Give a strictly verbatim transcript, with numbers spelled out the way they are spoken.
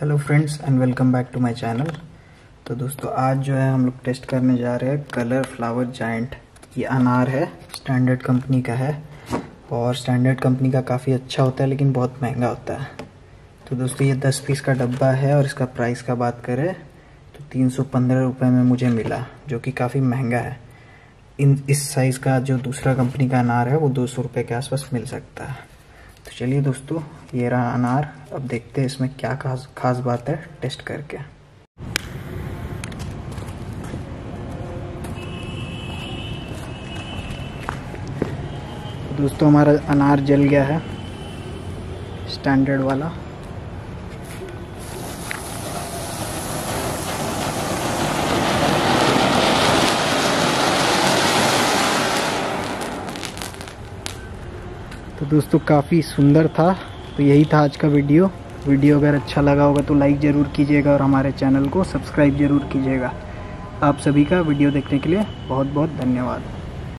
Hello friends and welcome back to my channel. तो दोस्तों आज जो है हम लोग टेस्ट करने जा रहे हैं कलर फ्लावर जायंट। ये अनार है, स्टैंडर्ड कंपनी का है और स्टैंडर्ड कंपनी का काफ़ी अच्छा होता है लेकिन बहुत महंगा होता है। तो दोस्तों ये दस पीस का डब्बा है और इसका प्राइस का बात करें तो तीन सौ पंद्रह रुपये में मुझे मिला, जो कि काफ़ी महंगा है। इन इस साइज़ का जो दूसरा कंपनी का अनार है वो दो सौ रुपये के आसपास मिल सकता है। तो चलिए दोस्तों ये रहा अनार, अब देखते हैं इसमें क्या खास खास बात है टेस्ट करके। दोस्तों हमारा अनार जल गया है, स्टैंडर्ड वाला। तो दोस्तों काफ़ी सुंदर था। तो यही था आज का वीडियो वीडियो अगर अच्छा लगा होगा तो लाइक ज़रूर कीजिएगा और हमारे चैनल को सब्सक्राइब ज़रूर कीजिएगा। आप सभी का वीडियो देखने के लिए बहुत बहुत धन्यवाद।